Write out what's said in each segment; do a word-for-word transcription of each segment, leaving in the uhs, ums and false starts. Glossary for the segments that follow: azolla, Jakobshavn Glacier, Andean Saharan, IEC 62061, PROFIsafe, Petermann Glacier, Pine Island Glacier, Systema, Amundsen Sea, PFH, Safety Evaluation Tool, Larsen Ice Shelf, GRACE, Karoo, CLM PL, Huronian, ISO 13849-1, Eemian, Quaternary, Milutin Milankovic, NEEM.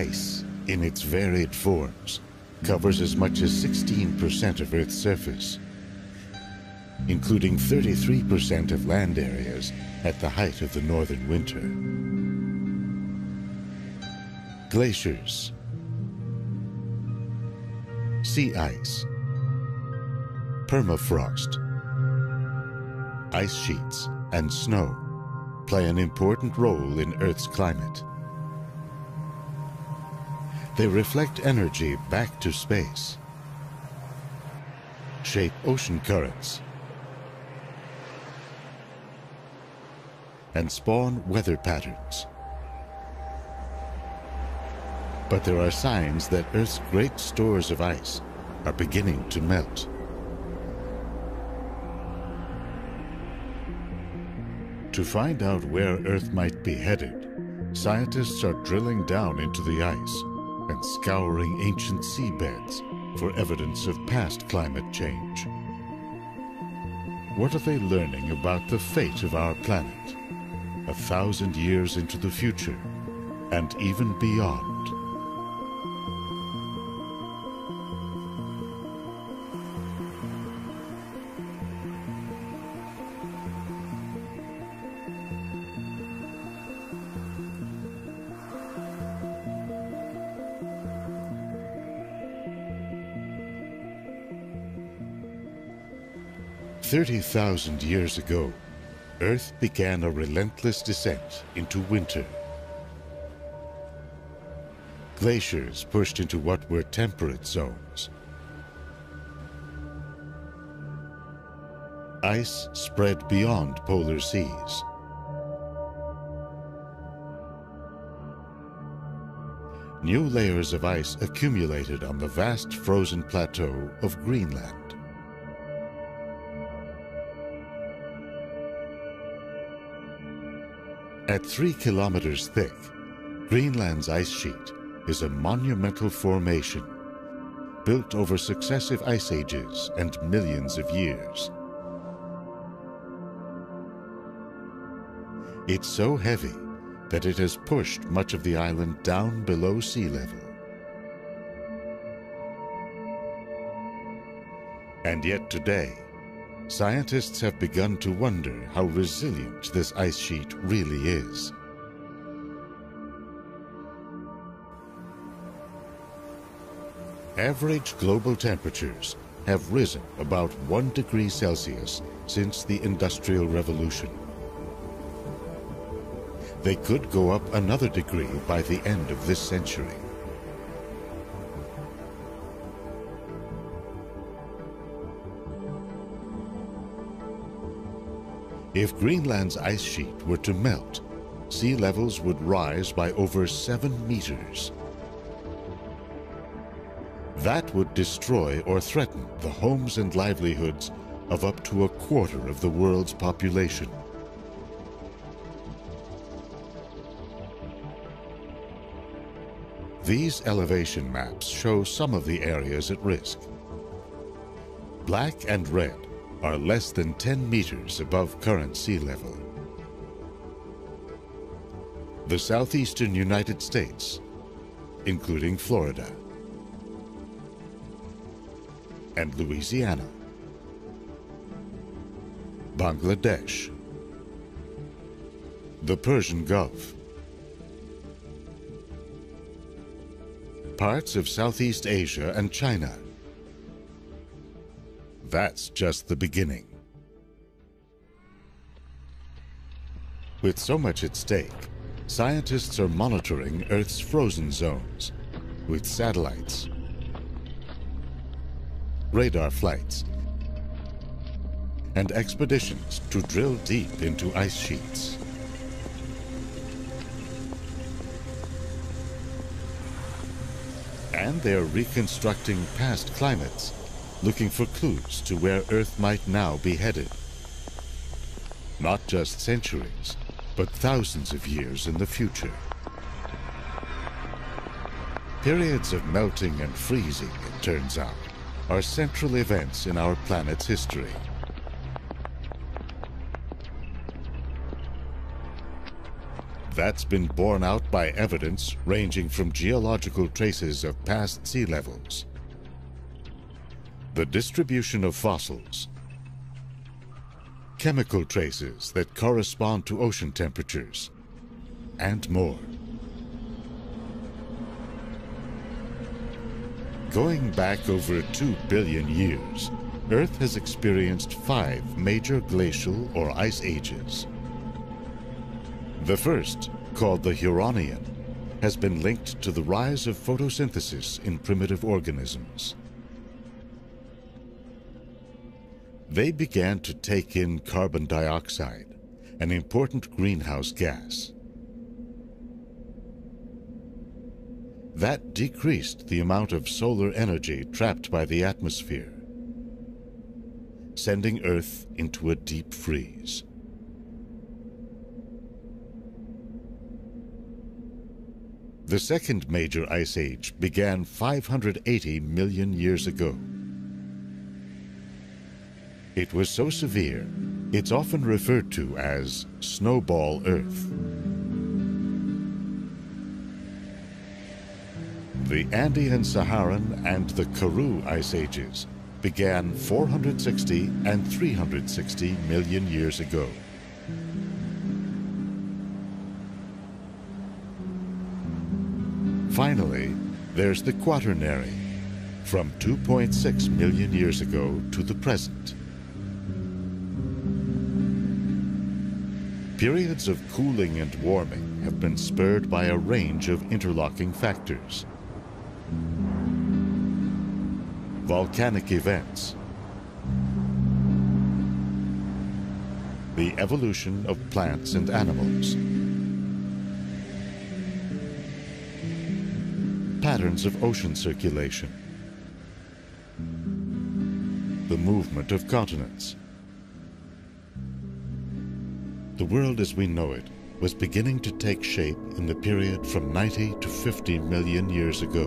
Ice, in its varied forms, covers as much as sixteen percent of Earth's surface, including thirty-three percent of land areas at the height of the northern winter. Glaciers, sea ice, permafrost, ice sheets, and snow play an important role in Earth's climate. They reflect energy back to space, shape ocean currents, and spawn weather patterns. But there are signs that Earth's great stores of ice are beginning to melt. To find out where Earth might be headed, scientists are drilling down into the ice and scouring ancient seabeds for evidence of past climate change. What are they learning about the fate of our planet, a thousand years into the future, and even beyond? thirty thousand years ago, Earth began a relentless descent into winter. Glaciers pushed into what were temperate zones. Ice spread beyond polar seas. New layers of ice accumulated on the vast frozen plateau of Greenland. At three kilometers thick, Greenland's ice sheet is a monumental formation built over successive ice ages and millions of years. It's so heavy that it has pushed much of the island down below sea level. And yet today, scientists have begun to wonder how resilient this ice sheet really is. Average global temperatures have risen about one degree Celsius since the Industrial Revolution. They could go up another degree by the end of this century. If Greenland's ice sheet were to melt, sea levels would rise by over seven meters. That would destroy or threaten the homes and livelihoods of up to a quarter of the world's population. These elevation maps show some of the areas at risk. Black and red are less than ten meters above current sea level. The southeastern United States, including Florida and Louisiana, Bangladesh, the Persian Gulf, parts of Southeast Asia and China. That's just the beginning. With so much at stake, scientists are monitoring Earth's frozen zones with satellites, radar flights, and expeditions to drill deep into ice sheets. And they're reconstructing past climates, looking for clues to where Earth might now be headed. Not just centuries, but thousands of years in the future. Periods of melting and freezing, it turns out, are central events in our planet's history. That's been borne out by evidence ranging from geological traces of past sea levels, the distribution of fossils, chemical traces that correspond to ocean temperatures, and more. Going back over two billion years, Earth has experienced five major glacial or ice ages. The first, called the Huronian, has been linked to the rise of photosynthesis in primitive organisms. They began to take in carbon dioxide, an important greenhouse gas. That decreased the amount of solar energy trapped by the atmosphere, sending Earth into a deep freeze. The second major ice age began five hundred eighty million years ago. It was so severe, it's often referred to as Snowball Earth. The Andean Saharan and the Karoo ice ages began four hundred sixty and three hundred sixty million years ago. Finally, there's the Quaternary, from two point six million years ago to the present. Periods of cooling and warming have been spurred by a range of interlocking factors. Volcanic events, the evolution of plants and animals, patterns of ocean circulation, the movement of continents. The world as we know it was beginning to take shape in the period from ninety to fifty million years ago.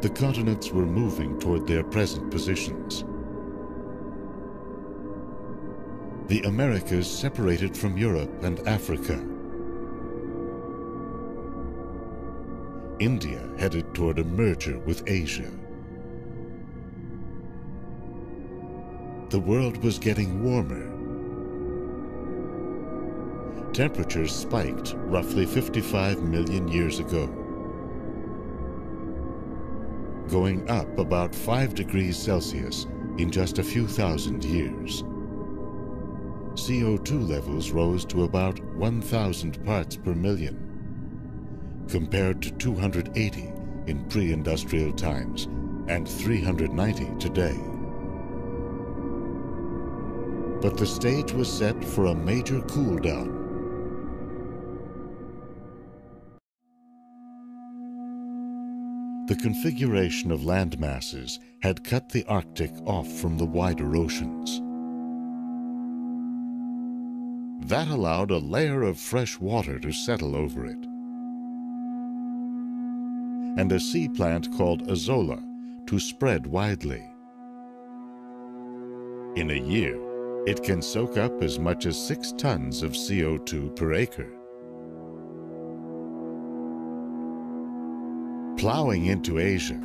The continents were moving toward their present positions. The Americas separated from Europe and Africa. India headed toward a merger with Asia. The world was getting warmer. Temperatures spiked roughly fifty-five million years ago, going up about five degrees Celsius in just a few thousand years. C O two levels rose to about one thousand parts per million, compared to two hundred eighty in pre-industrial times and three hundred ninety today. But the stage was set for a major cool down. The configuration of land masses had cut the Arctic off from the wider oceans. That allowed a layer of fresh water to settle over it, and a sea plant called azolla to spread widely. In a year, it can soak up as much as six tons of C O two per acre. Plowing into Asia,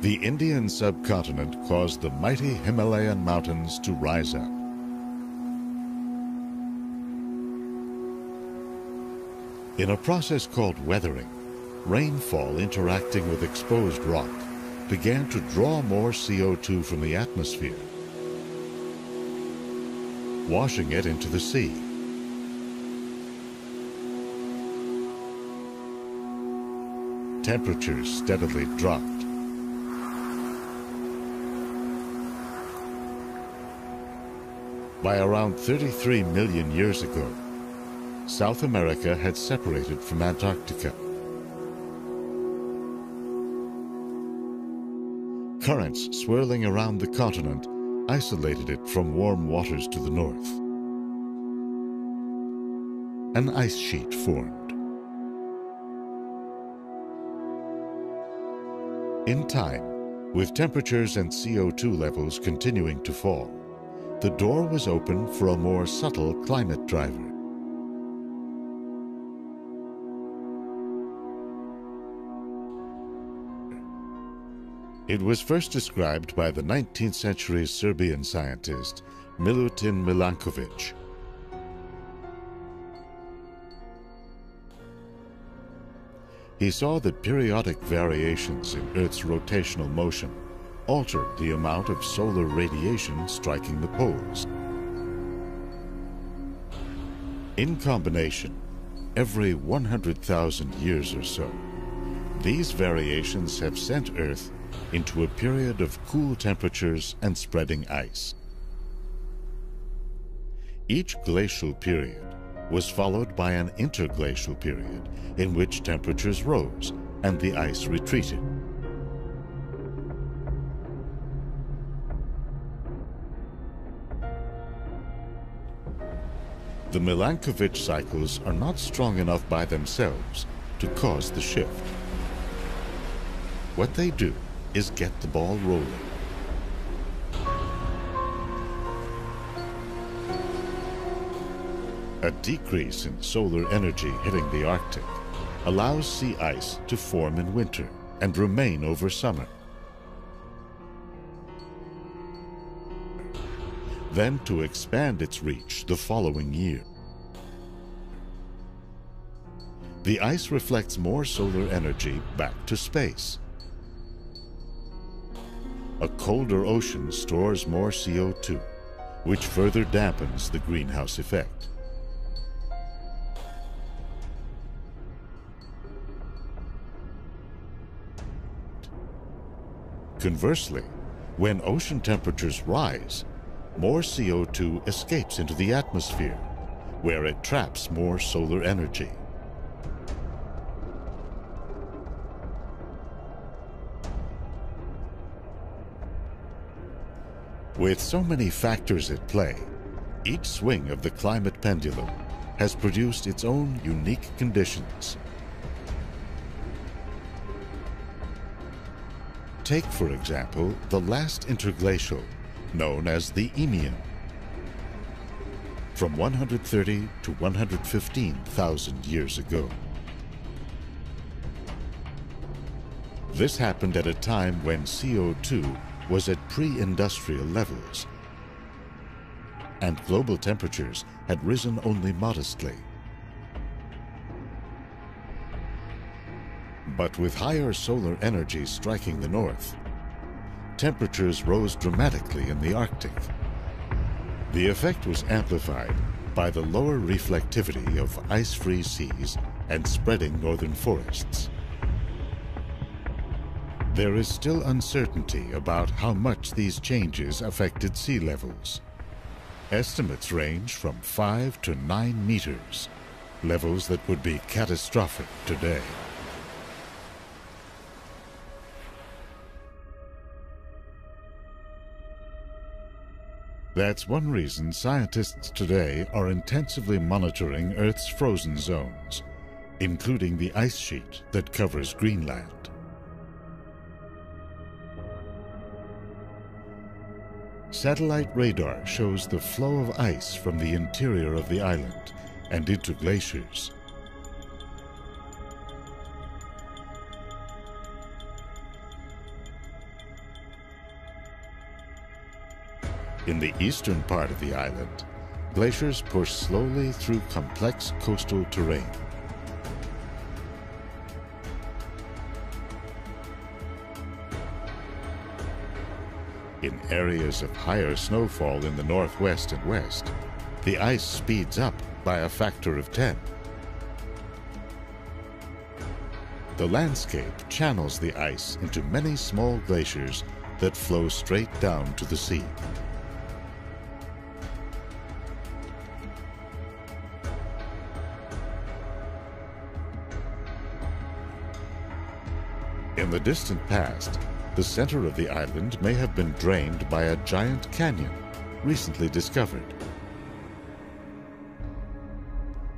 the Indian subcontinent caused the mighty Himalayan mountains to rise up. In a process called weathering, rainfall interacting with exposed rock began to draw more C O two from the atmosphere, washing it into the sea. Temperatures steadily dropped. By around thirty-three million years ago, South America had separated from Antarctica. Currents swirling around the continent isolated it from warm waters to the north. An ice sheet formed. In time, with temperatures and C O two levels continuing to fall, the door was open for a more subtle climate driver. It was first described by the nineteenth century Serbian scientist Milutin Milankovic. He saw that periodic variations in Earth's rotational motion altered the amount of solar radiation striking the poles. In combination, every one hundred thousand years or so, these variations have sent Earth into a period of cool temperatures and spreading ice. Each glacial period was followed by an interglacial period in which temperatures rose and the ice retreated. The Milankovic cycles are not strong enough by themselves to cause the shift. What they do is get the ball rolling. A decrease in solar energy hitting the Arctic allows sea ice to form in winter and remain over summer. Then to expand its reach the following year. The ice reflects more solar energy back to space. A colder ocean stores more C O two, which further dampens the greenhouse effect. Conversely, when ocean temperatures rise, more C O two escapes into the atmosphere, where it traps more solar energy. With so many factors at play, each swing of the climate pendulum has produced its own unique conditions. Take, for example, the last interglacial, known as the Eemian, from one hundred thirty to one hundred fifteen thousand years ago. This happened at a time when C O two was at pre-industrial levels, and global temperatures had risen only modestly. But with higher solar energy striking the north, temperatures rose dramatically in the Arctic. The effect was amplified by the lower reflectivity of ice-free seas and spreading northern forests. There is still uncertainty about how much these changes affected sea levels. Estimates range from five to nine meters, levels that would be catastrophic today. That's one reason scientists today are intensively monitoring Earth's frozen zones, including the ice sheet that covers Greenland. Satellite radar shows the flow of ice from the interior of the island and into glaciers. In the eastern part of the island, glaciers push slowly through complex coastal terrain. In areas of higher snowfall in the northwest and west, the ice speeds up by a factor of ten. The landscape channels the ice into many small glaciers that flow straight down to the sea. In the distant past, the center of the island may have been drained by a giant canyon recently discovered.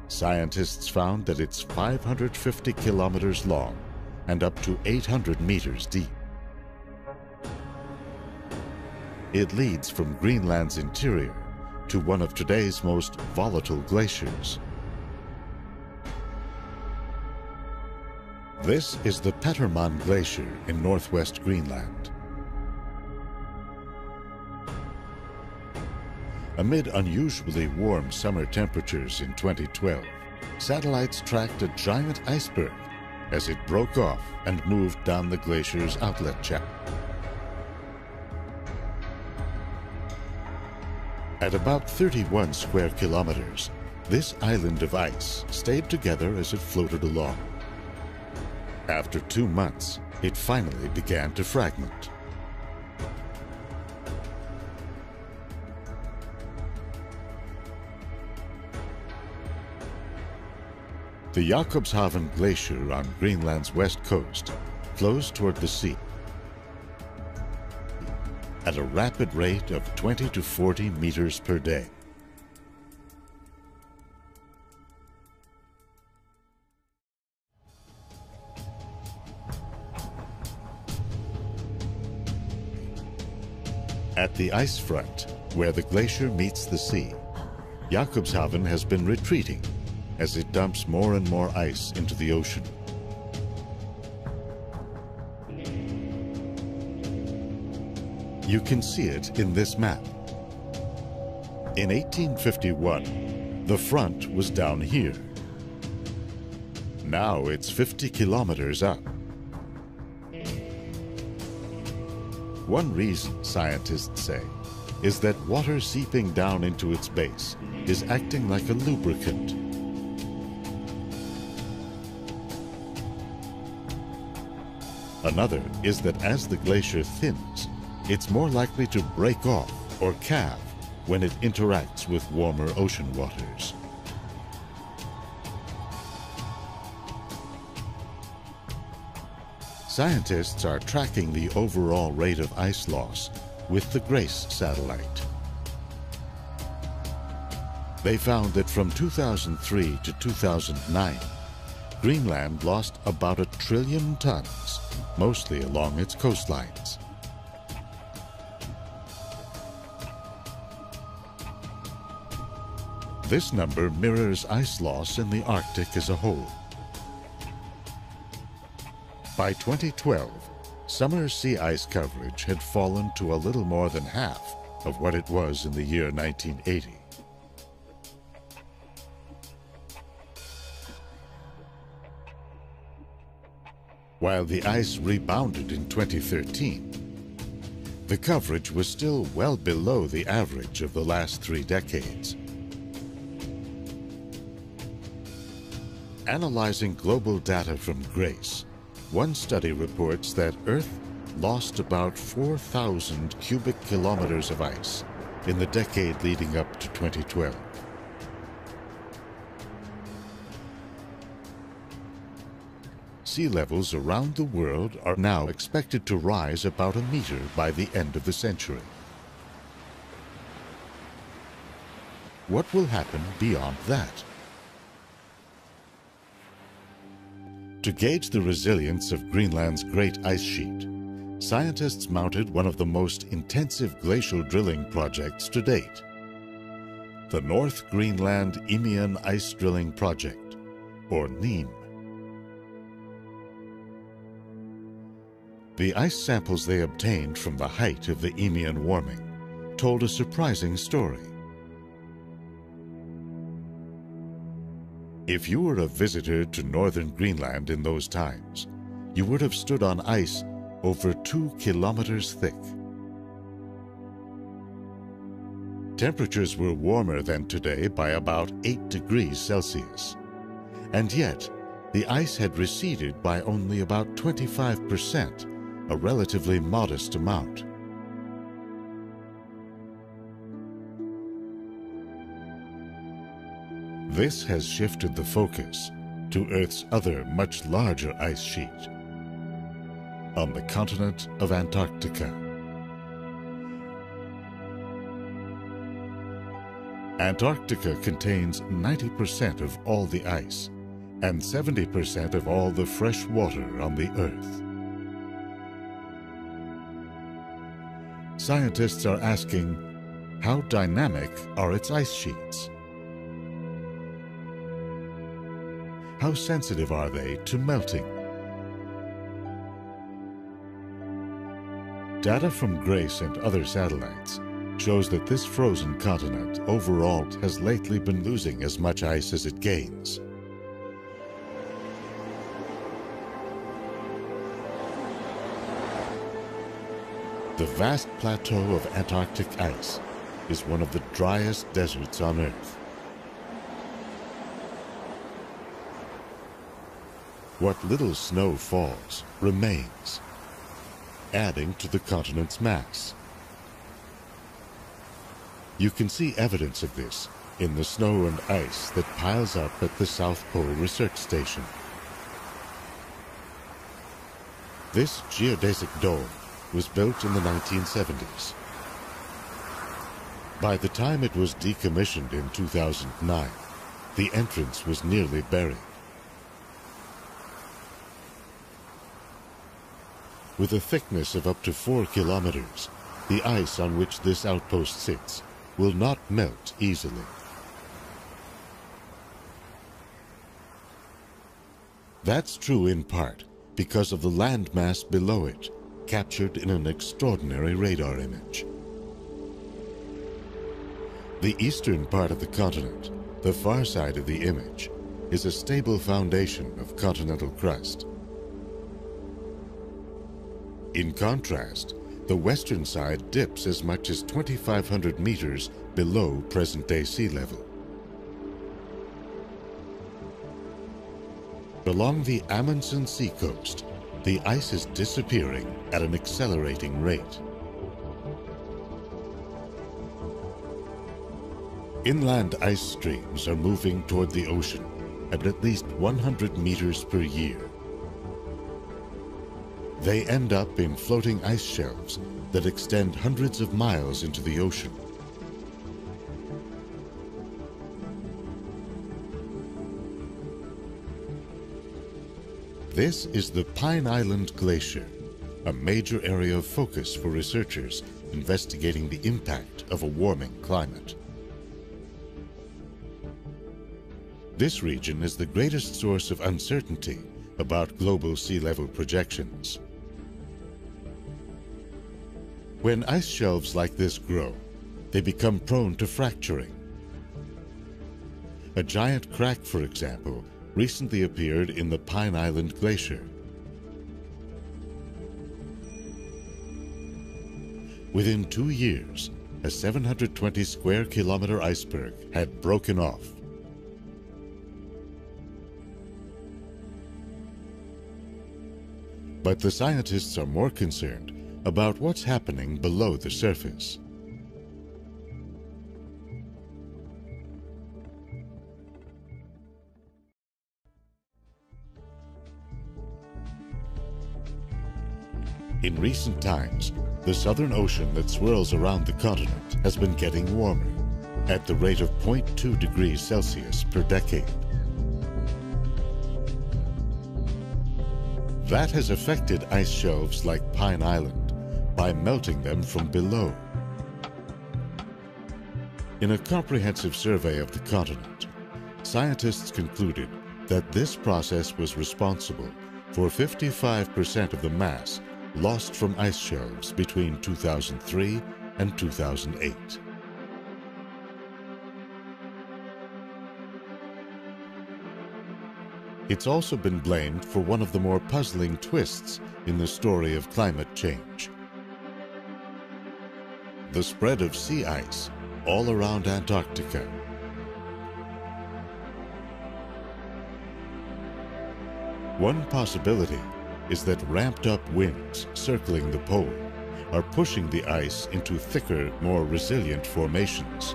Scientists found that it's five hundred fifty kilometers long and up to eight hundred meters deep. It leads from Greenland's interior to one of today's most volatile glaciers. This is the Petermann Glacier in northwest Greenland. Amid unusually warm summer temperatures in twenty twelve, satellites tracked a giant iceberg as it broke off and moved down the glacier's outlet channel. At about thirty-one square kilometers, this island of ice stayed together as it floated along. After two months, it finally began to fragment. The Jakobshavn Glacier on Greenland's west coast flows toward the sea at a rapid rate of twenty to forty meters per day. At the ice front, where the glacier meets the sea, Jakobshavn has been retreating as it dumps more and more ice into the ocean. You can see it in this map. In eighteen fifty-one, the front was down here. Now it's fifty kilometers up. One reason, scientists say, is that water seeping down into its base is acting like a lubricant. Another is that as the glacier thins, it's more likely to break off or calve when it interacts with warmer ocean waters. Scientists are tracking the overall rate of ice loss with the GRACE satellite. They found that from two thousand three to two thousand nine, Greenland lost about a trillion tons, mostly along its coastlines. This number mirrors ice loss in the Arctic as a whole. By twenty twelve, summer sea ice coverage had fallen to a little more than half of what it was in the year nineteen eighty. While the ice rebounded in twenty thirteen, the coverage was still well below the average of the last three decades. Analyzing global data from GRACE, one study reports that Earth lost about four thousand cubic kilometers of ice in the decade leading up to twenty twelve. Sea levels around the world are now expected to rise about a meter by the end of the century. What will happen beyond that? To gauge the resilience of Greenland's Great Ice Sheet, scientists mounted one of the most intensive glacial drilling projects to date, the North Greenland Eemian Ice Drilling Project, or NEEM. The ice samples they obtained from the height of the Eemian warming told a surprising story. If you were a visitor to northern Greenland in those times, you would have stood on ice over two kilometers thick. Temperatures were warmer than today by about eight degrees Celsius, and yet the ice had receded by only about twenty-five percent. A relatively modest amount. This has shifted the focus to Earth's other much larger ice sheet on the continent of Antarctica. Antarctica contains ninety percent of all the ice and seventy percent of all the fresh water on the Earth. Scientists are asking, how dynamic are its ice sheets? How sensitive are they to melting? Data from GRACE and other satellites shows that this frozen continent overall has lately been losing as much ice as it gains. The vast plateau of Antarctic ice is one of the driest deserts on Earth. What little snow falls remains, adding to the continent's mass. You can see evidence of this in the snow and ice that piles up at the South Pole Research Station. This geodesic dome was built in the nineteen seventies. By the time it was decommissioned in two thousand nine, the entrance was nearly buried. With a thickness of up to four kilometers, the ice on which this outpost sits will not melt easily. That's true in part because of the landmass below it, captured in an extraordinary radar image. The eastern part of the continent, the far side of the image, is a stable foundation of continental crust. In contrast, the western side dips as much as twenty-five hundred meters below present-day sea level. Along the Amundsen Sea coast, the ice is disappearing at an accelerating rate. Inland ice streams are moving toward the ocean at at least one hundred meters per year. They end up in floating ice shelves that extend hundreds of miles into the ocean. This is the Pine Island Glacier, a major area of focus for researchers investigating the impact of a warming climate. This region is the greatest source of uncertainty about global sea level projections. When ice shelves like this grow, they become prone to fracturing. A giant crack, for example, recently appeared in the Pine Island Glacier. Within two years, a seven hundred twenty square kilometer iceberg had broken off. But the scientists are more concerned about what's happening below the surface. In recent times, the Southern Ocean that swirls around the continent has been getting warmer at the rate of zero point two degrees Celsius per decade. That has affected ice shelves like Pine Island by melting them from below. In a comprehensive survey of the continent, scientists concluded that this process was responsible for fifty-five percent of the mass lost from ice shelves between two thousand three and two thousand eight. It's also been blamed for one of the more puzzling twists in the story of climate change. The spread of sea ice all around Antarctica. One possibility is that ramped-up winds circling the pole are pushing the ice into thicker, more resilient formations.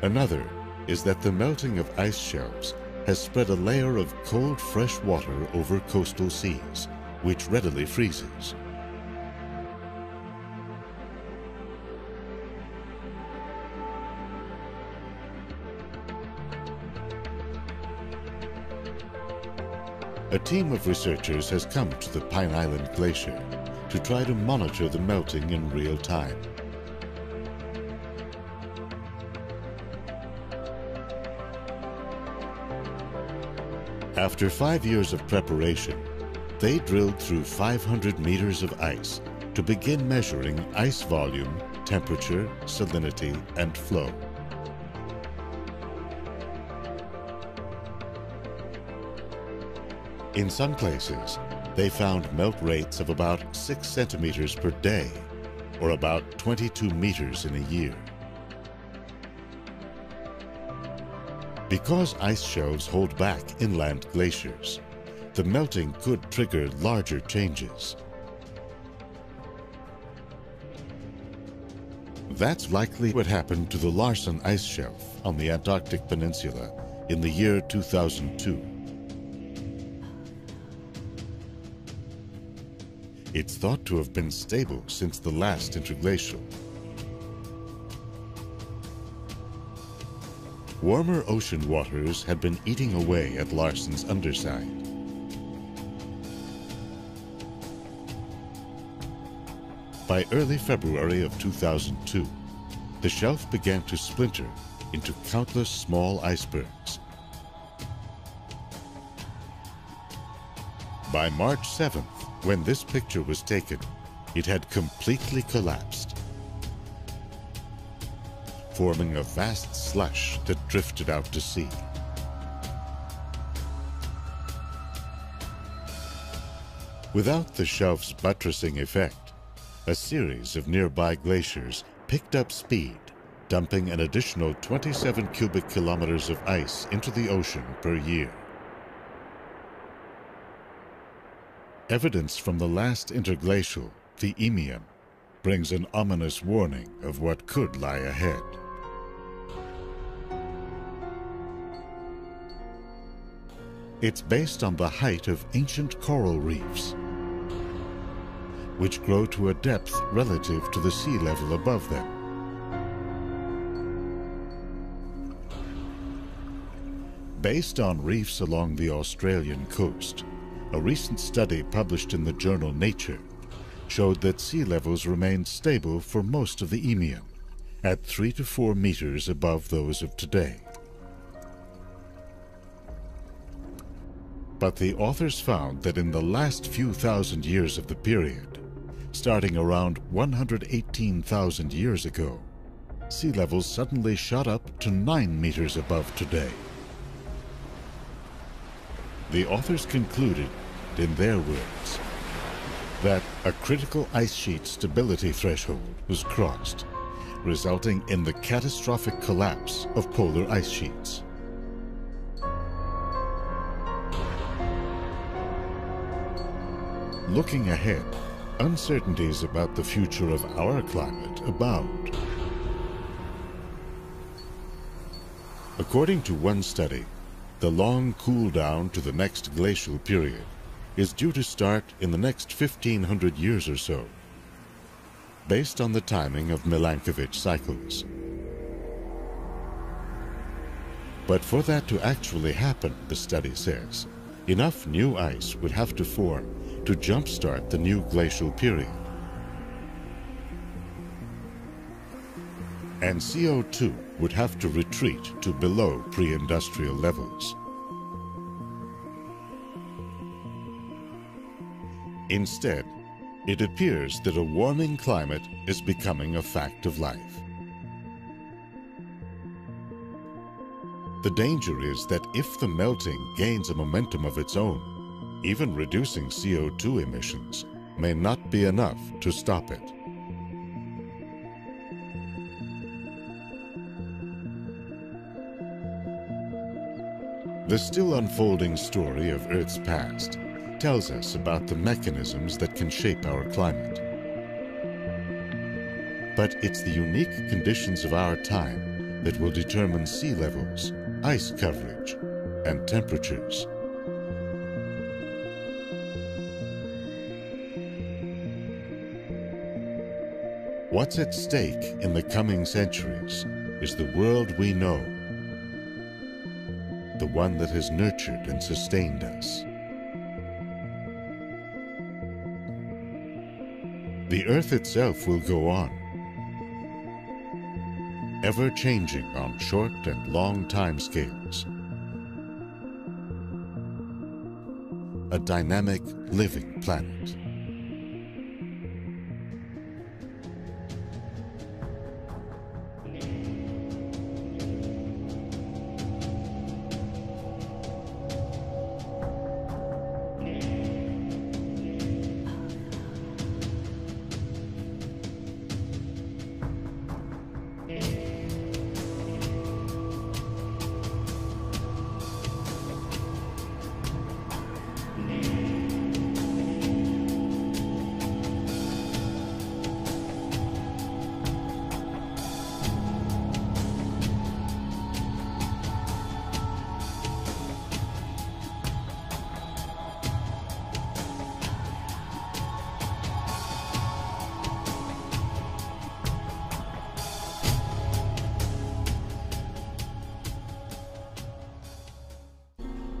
Another is that the melting of ice shelves has spread a layer of cold, fresh water over coastal seas, which readily freezes. A team of researchers has come to the Pine Island Glacier to try to monitor the melting in real time. After five years of preparation, They drilled through five hundred meters of ice to begin measuring ice volume, temperature, salinity, and flow. In some places, they found melt rates of about six centimeters per day, or about twenty-two meters in a year. Because ice shelves hold back inland glaciers, the melting could trigger larger changes. That's likely what happened to the Larsen Ice Shelf on the Antarctic Peninsula in the year two thousand two. It's thought to have been stable since the last interglacial. Warmer ocean waters had been eating away at Larsen's underside. By early February of two thousand two, the shelf began to splinter into countless small icebergs. By March seventh, when this picture was taken, it had completely collapsed, forming a vast slush that drifted out to sea. Without the shelf's buttressing effect, a series of nearby glaciers picked up speed, dumping an additional twenty-seven cubic kilometers of ice into the ocean per year. Evidence from the last interglacial, the Eemian, brings an ominous warning of what could lie ahead. It's based on the height of ancient coral reefs, which grow to a depth relative to the sea level above them. Based on reefs along the Australian coast, a recent study published in the journal Nature showed that sea levels remained stable for most of the Eemian, at three to four meters above those of today. But the authors found that in the last few thousand years of the period, starting around one hundred eighteen thousand years ago, sea levels suddenly shot up to nine meters above today. The authors concluded, in their words, that a critical ice sheet stability threshold was crossed, resulting in the catastrophic collapse of polar ice sheets. Looking ahead, uncertainties about the future of our climate abound. According to one study, the long cool down to the next glacial period is due to start in the next fifteen hundred years or so, based on the timing of Milankovic cycles. But for that to actually happen, the study says, enough new ice would have to form to jumpstart the new glacial period. And C O two would have to retreat to below pre-industrial levels. Instead, it appears that a warming climate is becoming a fact of life. The danger is that if the melting gains a momentum of its own, even reducing C O two emissions may not be enough to stop it. The still unfolding story of Earth's past tells us about the mechanisms that can shape our climate. But it's the unique conditions of our time that will determine sea levels, ice coverage, and temperatures. What's at stake in the coming centuries is the world we know, the one that has nurtured and sustained us. The Earth itself will go on, ever changing on short and long timescales, a dynamic, living planet.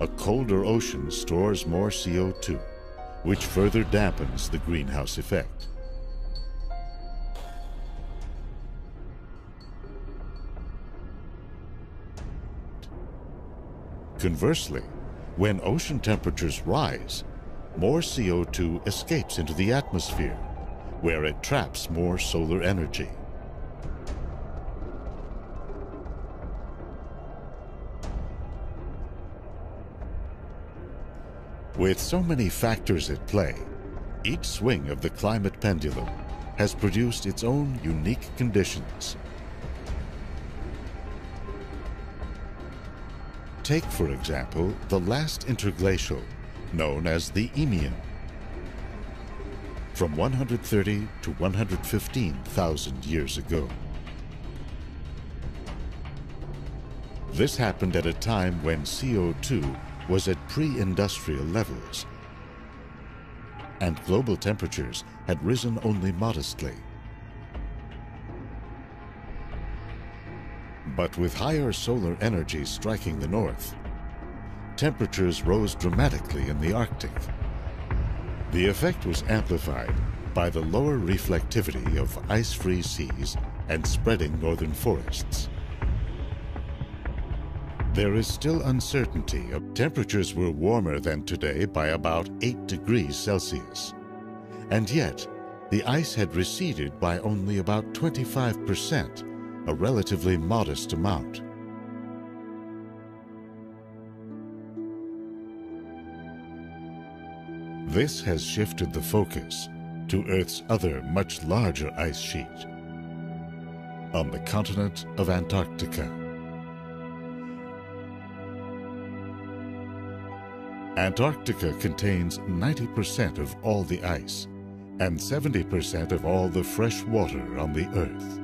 A colder ocean stores more C O two, which further dampens the greenhouse effect. Conversely, when ocean temperatures rise, more C O two escapes into the atmosphere, where it traps more solar energy. With so many factors at play, each swing of the climate pendulum has produced its own unique conditions. Take, for example, the last interglacial, known as the Eemian. From one hundred thirty to one hundred fifteen thousand years ago. This happened at a time when C O two was at pre-industrial levels, and global temperatures had risen only modestly. But with higher solar energy striking the north, temperatures rose dramatically in the Arctic. The effect was amplified by the lower reflectivity of ice-free seas and spreading northern forests. There is still uncertainty. Temperatures were warmer than today by about eight degrees Celsius. And yet, the ice had receded by only about twenty-five percent, a relatively modest amount. This has shifted the focus to Earth's other, much larger ice sheet on the continent of Antarctica. Antarctica contains ninety percent of all the ice and seventy percent of all the fresh water on the Earth.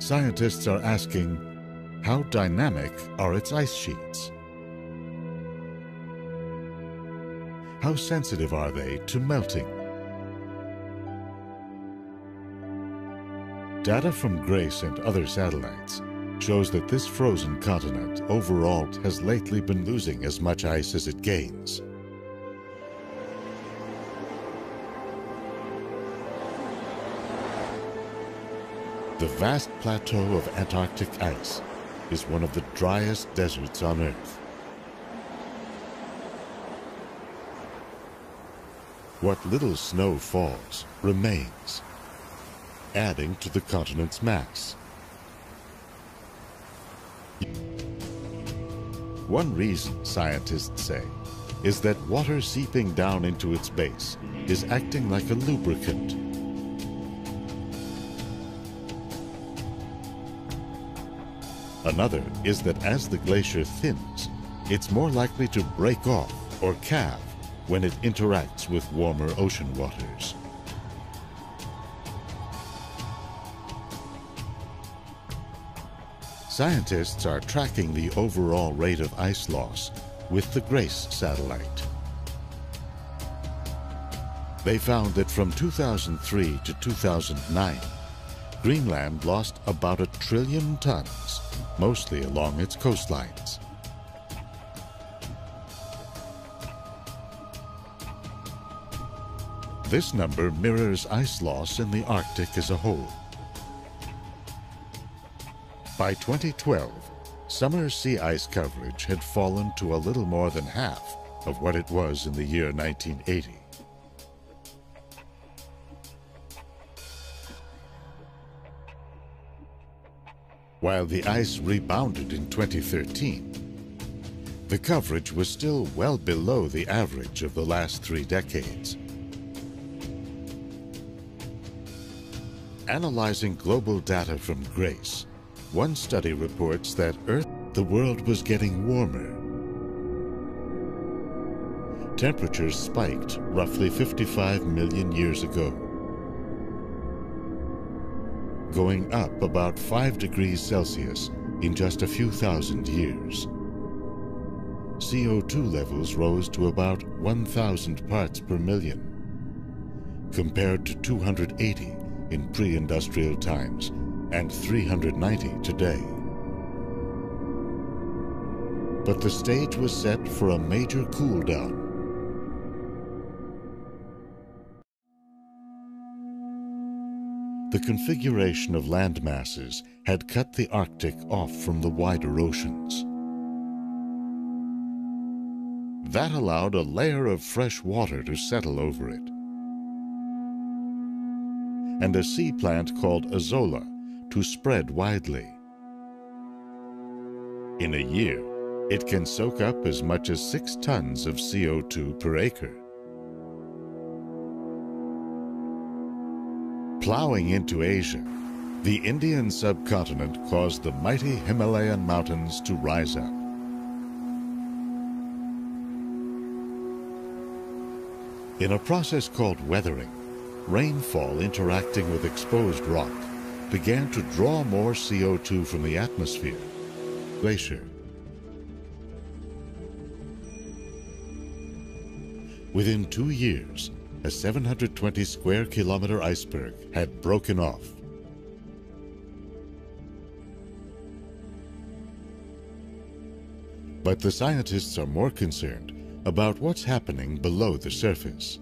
Scientists are asking, how dynamic are its ice sheets? How sensitive are they to melting? Data from GRACE and other satellites shows that this frozen continent overall has lately been losing as much ice as it gains. The vast plateau of Antarctic ice is one of the driest deserts on Earth. What little snow falls remains, adding to the continent's mass. One reason, scientists say, is that water seeping down into its base is acting like a lubricant. Another is that as the glacier thins, it's more likely to break off or calve when it interacts with warmer ocean waters. Scientists are tracking the overall rate of ice loss with the GRACE satellite. They found that from two thousand three to two thousand nine, Greenland lost about a trillion tons, mostly along its coastlines. This number mirrors ice loss in the Arctic as a whole. By twenty twelve, Summer sea ice coverage had fallen to a little more than half of what it was in the year nineteen eighty. While the ice rebounded in twenty thirteen, the coverage was still well below the average of the last three decades. Analyzing global data from GRACE, one study reports that Earth, the world was getting warmer. Temperatures spiked roughly fifty-five million years ago, going up about five degrees Celsius in just a few thousand years. C O two levels rose to about one thousand parts per million, compared to two hundred eighty in pre-industrial times and three hundred ninety today. But the stage was set for a major cool down. The configuration of land masses had cut the Arctic off from the wider oceans. That allowed a layer of fresh water to settle over it. And a sea plant called azolla to spread widely. In a year, it can soak up as much as six tons of C O two per acre. Plowing into Asia, the Indian subcontinent caused the mighty Himalayan mountains to rise up. In a process called weathering, rainfall interacting with exposed rock began to draw more C O two from the atmosphere. Glacier. Within two years, a seven hundred twenty square kilometer iceberg had broken off. But the scientists are more concerned about what's happening below the surface.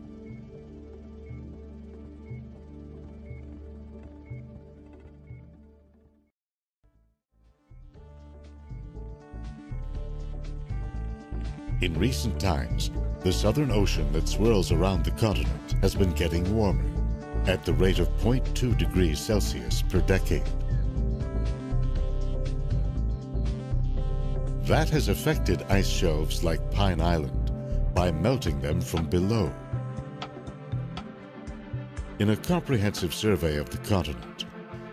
In recent times, the Southern Ocean that swirls around the continent has been getting warmer, at the rate of zero point two degrees Celsius per decade. That has affected ice shelves like Pine Island by melting them from below. In a comprehensive survey of the continent,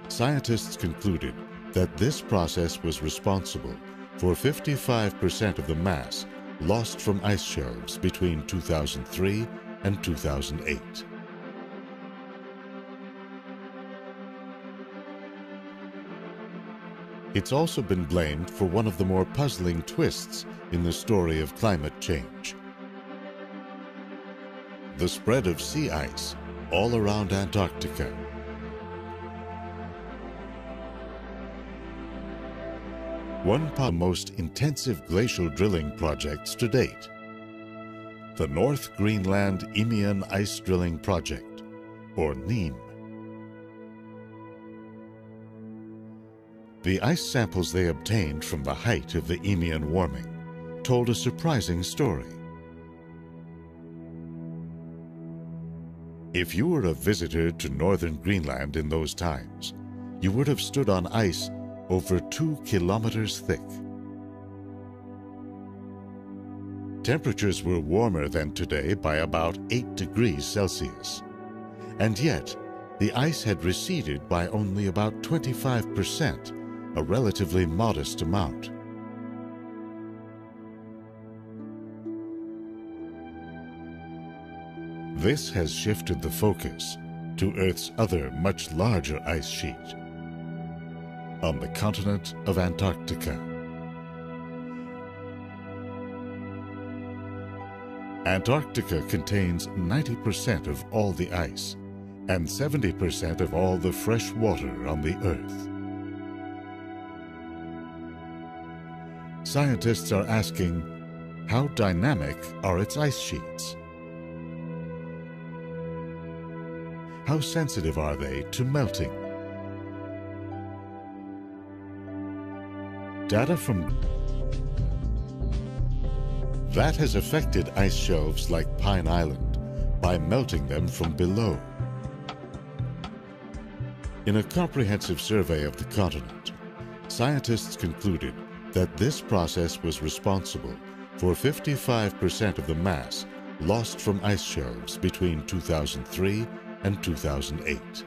scientists concluded that this process was responsible for fifty-five percent of the mass lost from ice shelves between two thousand three and two thousand eight. It's also been blamed for one of the more puzzling twists in the story of climate change. The spread of sea ice all around Antarctica. One of the most intensive glacial drilling projects to date, the North Greenland Eemian Ice Drilling Project, or NEEM. The ice samples they obtained from the height of the Eemian warming told a surprising story. If you were a visitor to northern Greenland in those times, you would have stood on ice over two kilometers thick. Temperatures were warmer than today by about eight degrees Celsius. And yet, the ice had receded by only about twenty-five percent, a relatively modest amount. This has shifted the focus to Earth's other, much larger ice sheet, on the continent of Antarctica. Antarctica contains ninety percent of all the ice and seventy percent of all the fresh water on the Earth. Scientists are asking, how dynamic are its ice sheets? How sensitive are they to melting? data from that has affected ice shelves like Pine Island by melting them from below. In a comprehensive survey of the continent, scientists concluded that this process was responsible for fifty-five percent of the mass lost from ice shelves between two thousand three and two thousand eight.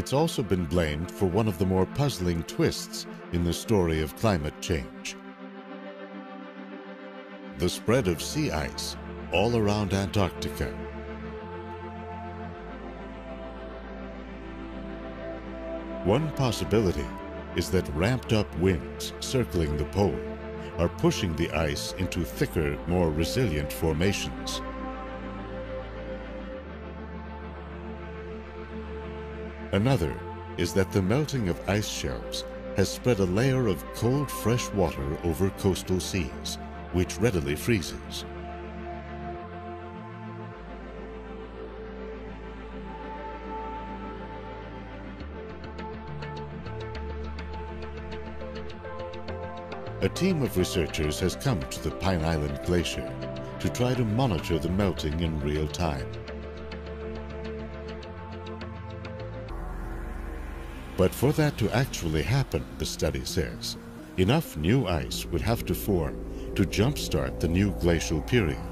It's also been blamed for one of the more puzzling twists in the story of climate change: the spread of sea ice all around Antarctica. One possibility is that ramped-up winds circling the pole are pushing the ice into thicker, more resilient formations. Another is that the melting of ice shelves has spread a layer of cold, fresh water over coastal seas, which readily freezes. A team of researchers has come to the Pine Island Glacier to try to monitor the melting in real time. But for that to actually happen, the study says, enough new ice would have to form to jumpstart the new glacial period.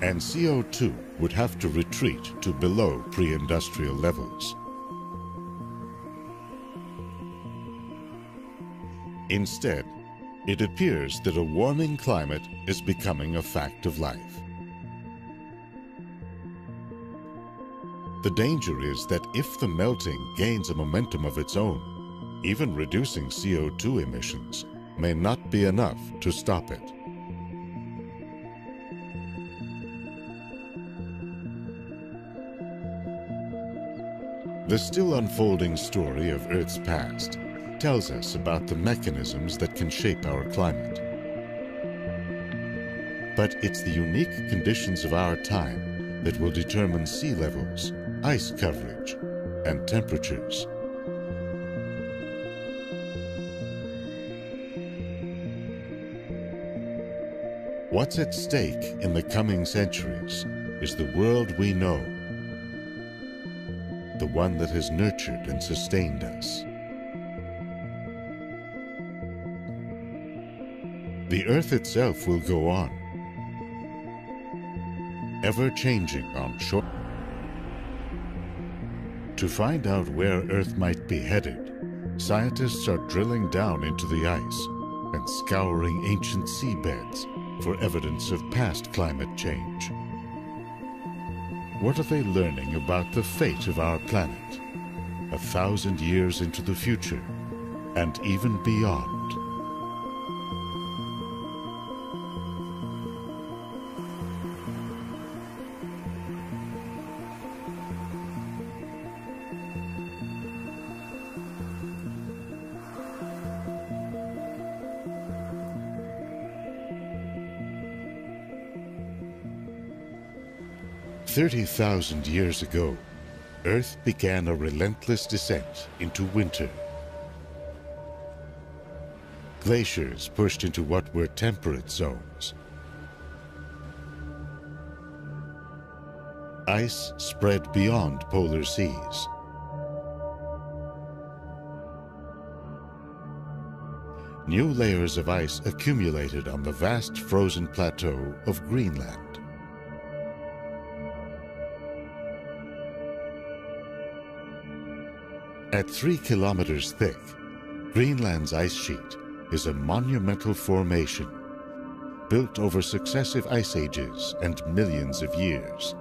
And C O two would have to retreat to below pre-industrial levels. Instead, it appears that a warming climate is becoming a fact of life. The danger is that if the melting gains a momentum of its own, even reducing C O two emissions may not be enough to stop it. The still unfolding story of Earth's past tells us about the mechanisms that can shape our climate. But it's the unique conditions of our time that will determine sea levels, ice coverage, and temperatures. What's at stake in the coming centuries is the world we know, the one that has nurtured and sustained us. The Earth itself will go on, ever-changing on shore. To find out where Earth might be headed, scientists are drilling down into the ice and scouring ancient seabeds for evidence of past climate change. What are they learning about the fate of our planet, a thousand years into the future, and even beyond? thirty thousand years ago, Earth began a relentless descent into winter. Glaciers pushed into what were temperate zones. Ice spread beyond polar seas. New layers of ice accumulated on the vast frozen plateau of Greenland. At three kilometers thick, Greenland's ice sheet is a monumental formation built over successive ice ages and millions of years.